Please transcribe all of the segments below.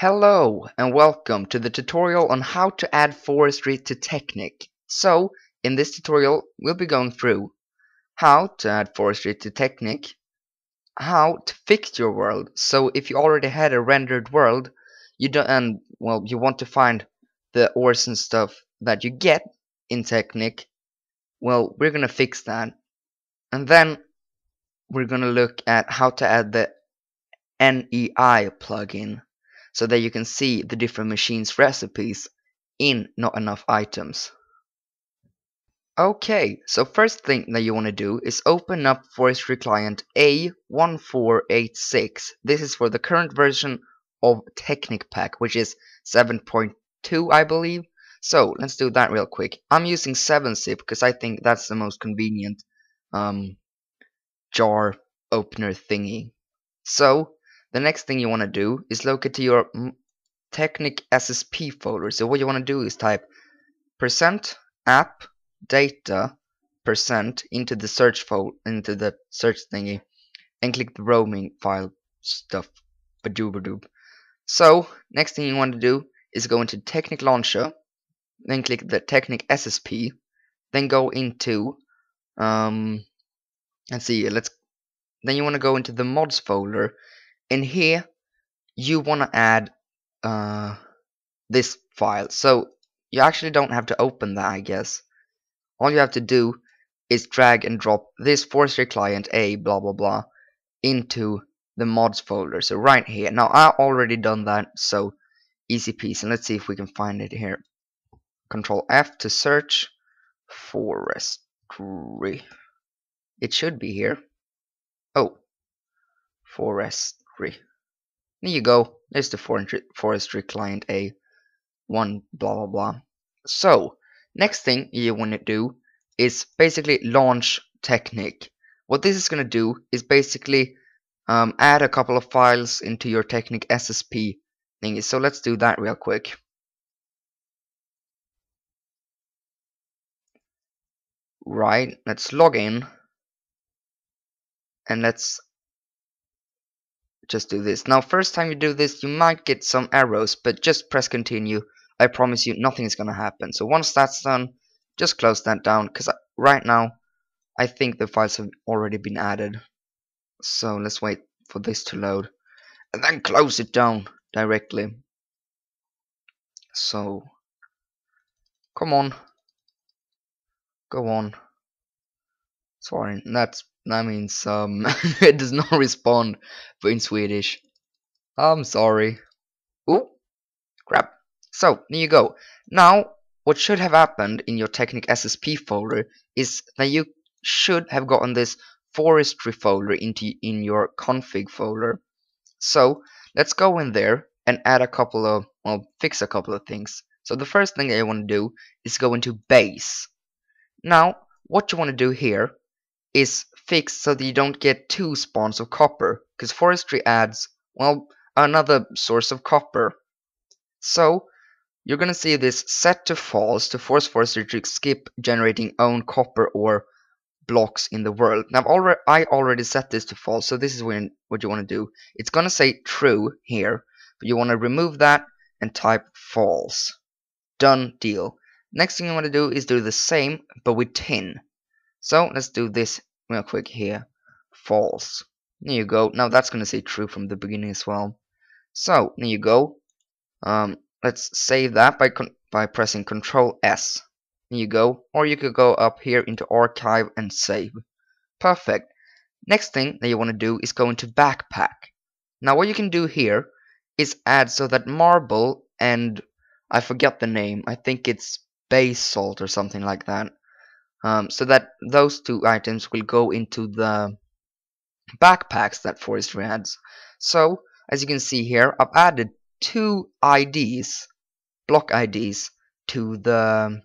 Hello and welcome to the tutorial on how to add forestry to Technic. So, in this tutorial we'll be going through how to add forestry to Technic, how to fix your world. So if you already had a rendered world, you want to find the ores and stuff that you get in Technic, well, we're gonna fix that. And then we're gonna look at how to add the NEI plugin, so that you can see the different machines' recipes in Not Enough Items. Okay, so first thing that you want to do is open up Forestry Client A1486. This is for the current version of Technic Pack, which is 7.2, I believe. So let's do that real quick. I'm using 7zip because I think that's the most convenient jar opener thingy. So the next thing you want to do is locate to your Technic SSP folder. So what you want to do is type %appdata% into the search folder, into the search thingy, and click the roaming file stuff. Badoobadoop. So next thing you want to do is go into Technic Launcher, then click the Technic SSP, then go into then you want to go into the mods folder. In here you want to add this file, so you actually don't have to open that, I guess. All you have to do is drag and drop this forestry client A blah blah blah into the mods folder, so right here. Now I already done that, so easy peasy. And let's see if we can find it here. Control F to search forestry. It should be here. Oh, forest. There you go. There's the forestry client A1 blah blah blah. So next thing you want to do is basically launch Technic. What this is going to do is basically add a couple of files into your Technic SSP thingy. So let's do that real quick. Right, let's log in and let's just do this. Now first time you do this you might get some errors, but just press continue. I promise you nothing is gonna happen. So once that's done, just close that down, because right now I think the files have already been added. So let's wait for this to load and then close it down directly. So come on, go on. Sorry, that means it does not respond, but in Swedish. I'm sorry. Ooh, crap. So there you go. Now what should have happened in your Technic SSP folder is that you should have gotten this forestry folder in your config folder. So let's go in there and add a couple of, well, fix a couple of things. So the first thing that you want to do is go into base. Now what you want to do here is fixed so that you don't get two spawns of copper, because forestry adds, well, another source of copper. So you're gonna see this set to false to force forestry to skip generating own copper or blocks in the world. Now I already set this to false, so this is when what you want to do. It's gonna say true here, but you want to remove that and type false. Done deal. Next thing you want to do is do the same but with tin. So let's do this real quick here. False. There you go. Now that's going to say true from the beginning as well. So there you go. Let's save that by pressing Control S. There you go. Or you could go up here into Archive and Save. Perfect. Next thing that you want to do is go into Backpack. Now what you can do here is add so that marble and I forget the name. I think it's basalt or something like that. So that those two items will go into the backpacks that forestry adds. So as you can see here, I've added two IDs, block IDs, to the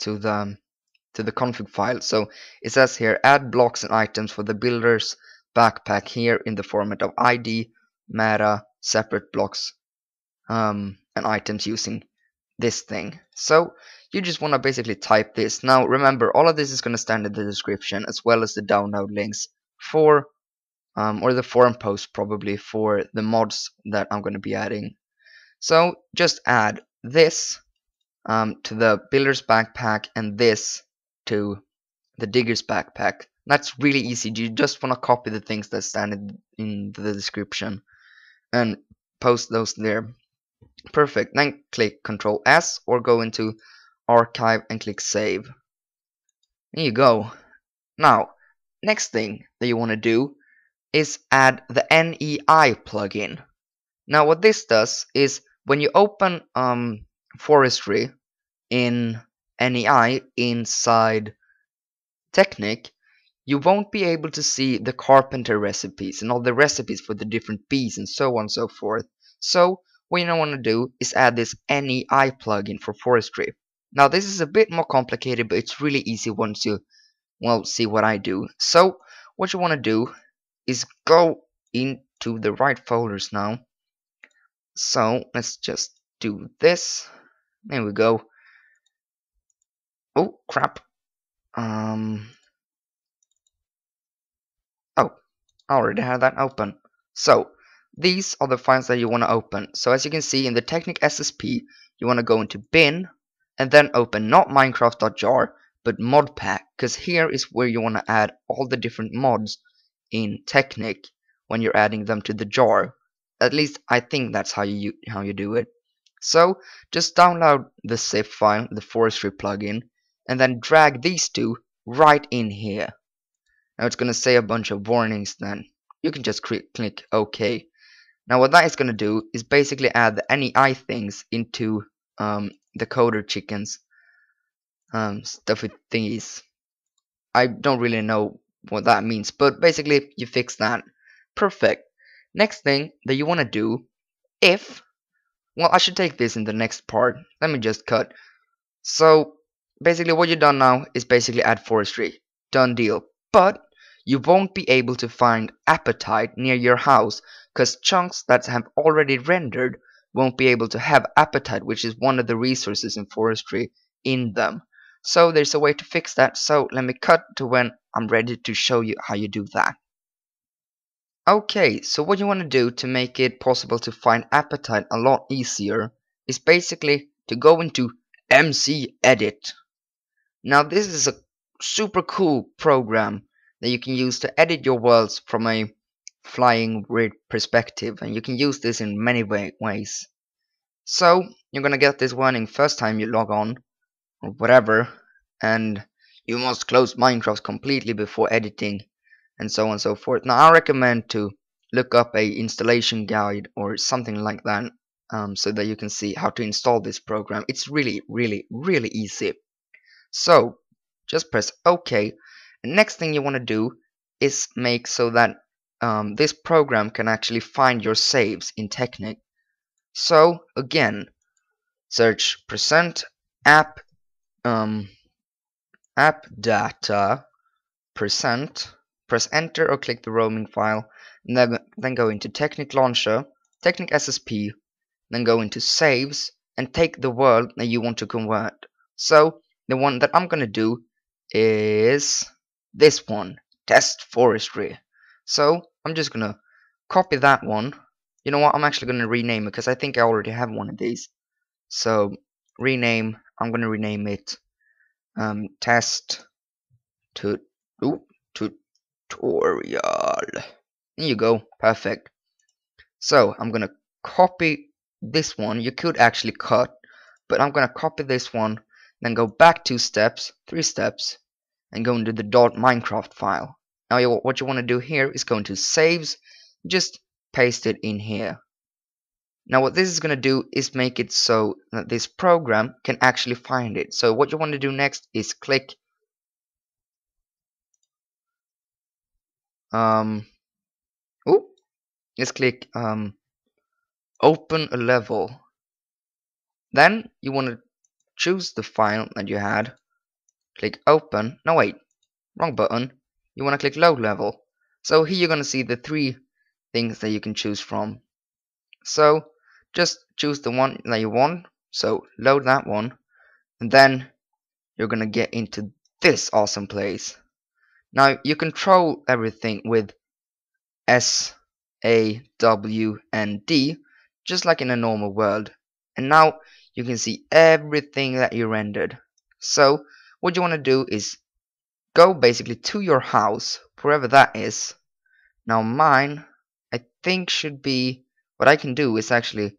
config file. So it says here, add blocks and items for the builder's backpack here in the format of ID, meta, separate blocks, and items using this thing. So you just want to basically type this. Now remember, all of this is going to stand in the description as well as the download links for or the forum post probably for the mods that I'm going to be adding. So just add this to the builder's backpack and this to the digger's backpack. That's really easy. You just want to copy the things that stand in the description and post those there. Perfect. Then click Ctrl S or go into Archive and click Save. There you go. Now, next thing that you want to do is add the NEI plugin. Now, what this does is when you open forestry in NEI inside Technic, you won't be able to see the carpenter recipes and all the recipes for the different bees and so on and so forth. So what you now want to do is add this NEI plugin for forestry. Now this is a bit more complicated, but it's really easy once you, well, see what I do. So what you want to do is go into the right folders now. So let's just do this. There we go. Oh crap. Oh, I already had that open. So these are the files that you want to open. So as you can see in the Technic SSP, you want to go into bin and then open not Minecraft.jar but mod pack, because here is where you want to add all the different mods in Technic when you're adding them to the jar. At least I think that's how you do it. So just download the zip file, the forestry plugin, and then drag these two right in here. Now it's going to say a bunch of warnings, then you can just click OK. Now what that is going to do is basically add the NEI things into the coder chickens stuffy thingies. I don't really know what that means, but basically you fix that. Perfect. Next thing that you want to do, if, well, I should take this in the next part. Let me just cut. So basically what you've done now is basically add forestry. Done deal. But you won't be able to find appetite near your house, because chunks that have already rendered won't be able to have appetite, which is one of the resources in forestry, in them. So there's a way to fix that. So let me cut to when I'm ready to show you how you do that. Okay, so what you want to do to make it possible to find appetite a lot easier is basically to go into MC Edit. Now this is a super cool program that you can use to edit your worlds from a flying weird perspective, and you can use this in many ways. So you're gonna get this warning first time you log on or whatever, and you must close Minecraft completely before editing and so on and so forth. Now I recommend to look up a installation guide or something like that, so that you can see how to install this program. It's really easy. So just press OK. And next thing you want to do is make so that this program can actually find your saves in Technic. So again, search %app app data %. Press enter or click the roaming file, and then go into Technic Launcher, Technic SSP, then go into saves and take the world that you want to convert. So the one that I'm gonna do is this one, test forestry. So I'm just gonna copy that one. You know what, I'm actually gonna rename it, because I think I already have one of these. So rename, I'm gonna rename it test tutorial. There you go, perfect. So I'm gonna copy this one. You could actually cut, but I'm gonna copy this one, then go back 3 steps and go into the .minecraft file. Now what you want to do here is go into saves, just paste it in here. Now what this is going to do is make it so that this program can actually find it. So what you want to do next is click just click open a level. Then you want to choose the file that you had, click open, no wait, wrong button, you want to click load level. So here you're going to see the 3 things that you can choose from. So just choose the one that you want, so load that one, and then you're going to get into this awesome place. Now you control everything with S, A, W, and D just like in a normal world. And now you can see everything that you rendered. So what you want to do is go basically to your house, wherever that is. Now mine, I think, should be, what I can do is actually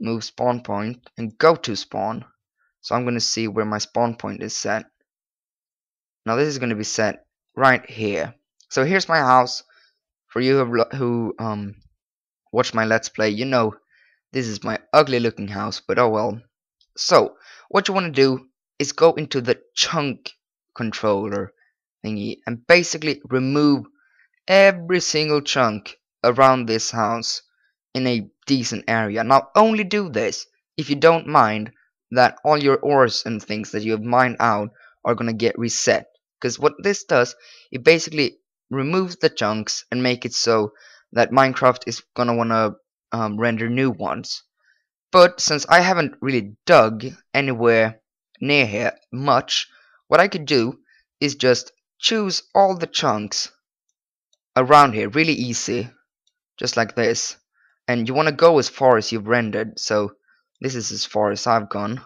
move spawn point and go to spawn. So I'm going to see where my spawn point is set. Now this is going to be set right here. So here's my house. For you who watch my Let's Play, you know this is my ugly looking house, but oh well. So what you want to do is go into the chunk controller thingy and basically remove every single chunk around this house in a decent area. Now only do this if you don't mind that all your ores and things that you have mined out are gonna get reset, because what this does, it basically removes the chunks and make it so that Minecraft is gonna wanna render new ones. But since I haven't really dug anywhere near here much, what I could do is just choose all the chunks around here really easy, just like this, and you want to go as far as you've rendered. So this is as far as I've gone,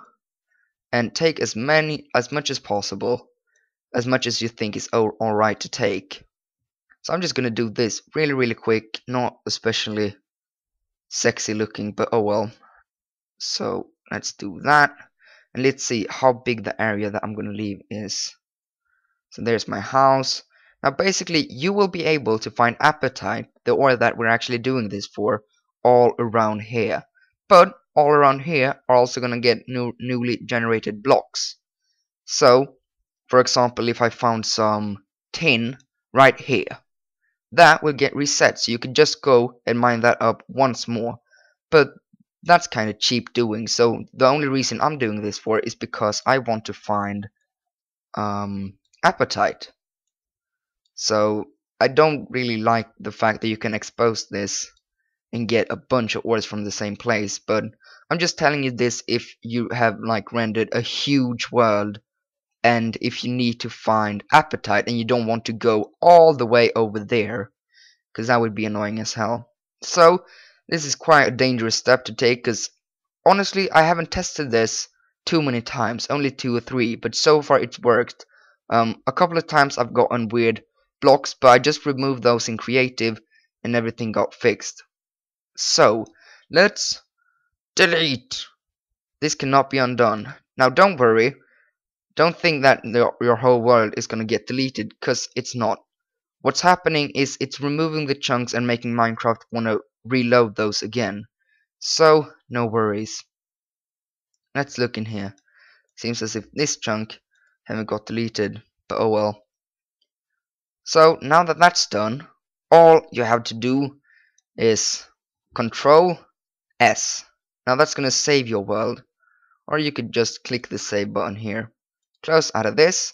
and take as much as possible, as much as you think is alright to take. So I'm just gonna do this really quick, not especially sexy looking, but oh well. So let's do that, and let's see how big the area that I'm gonna leave is. So there's my house. Now basically you will be able to find appetite, the ore that we're actually doing this for, all around here. But all around here are also gonna get newly generated blocks. So for example, if I found some tin right here, that will get reset, so you can just go and mine that up once more. But that's kinda cheap doing, so the only reason I'm doing this for is because I want to find appetite. So I don't really like the fact that you can expose this and get a bunch of ores from the same place, but I'm just telling you this if you have like rendered a huge world and if you need to find appetite and you don't want to go all the way over there, because that would be annoying as hell. So this is quite a dangerous step to take, because honestly I haven't tested this too many times, only 2 or 3, but so far it's worked. A couple of times I've gotten weird blocks, but I just removed those in creative and everything got fixed. So let's delete. This cannot be undone. Now don't worry, don't think that your whole world is gonna get deleted, because it's not. What's happening is it's removing the chunks and making Minecraft wanna reload those again, so no worries. Let's look in here. Seems as if this chunk haven't got deleted, but oh well. So now that that's done, all you have to do is Control S. Now that's gonna save your world, or you could just click the save button here. Close out of this,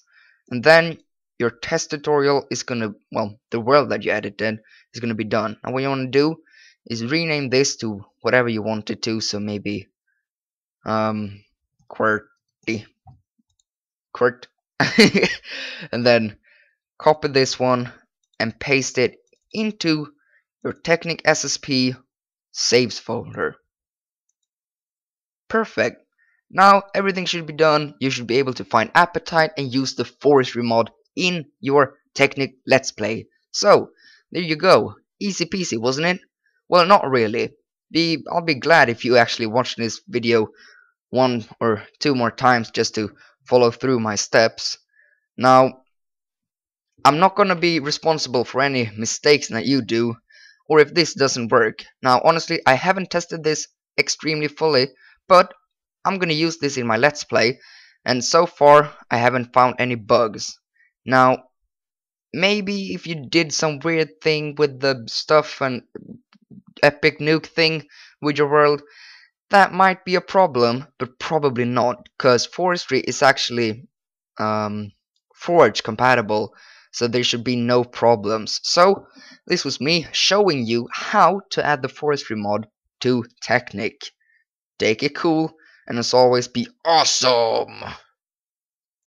and then your test tutorial is gonna, well, the world that you edited is gonna be done. And what you wanna do is rename this to whatever you want it to. So maybe Quirt, and then copy this one and paste it into your Technic SSP saves folder. Perfect. Now everything should be done. You should be able to find appetite and use the forestry mod in your Technic Let's Play. So there you go. Easy peasy, wasn't it? Well, not really. I'll be glad if you actually watch this video 1 or 2 more times just to follow through my steps. Now I'm not gonna be responsible for any mistakes that you do, or if this doesn't work. Now honestly, I haven't tested this extremely fully, but I'm gonna use this in my Let's Play, and so far I haven't found any bugs. Now maybe if you did some weird thing with the stuff and epic nuke thing with your world, that might be a problem, but probably not, because forestry is actually forge compatible. So there should be no problems. So this was me showing you how to add the forestry mod to Technic. Take it cool, and as always, be awesome!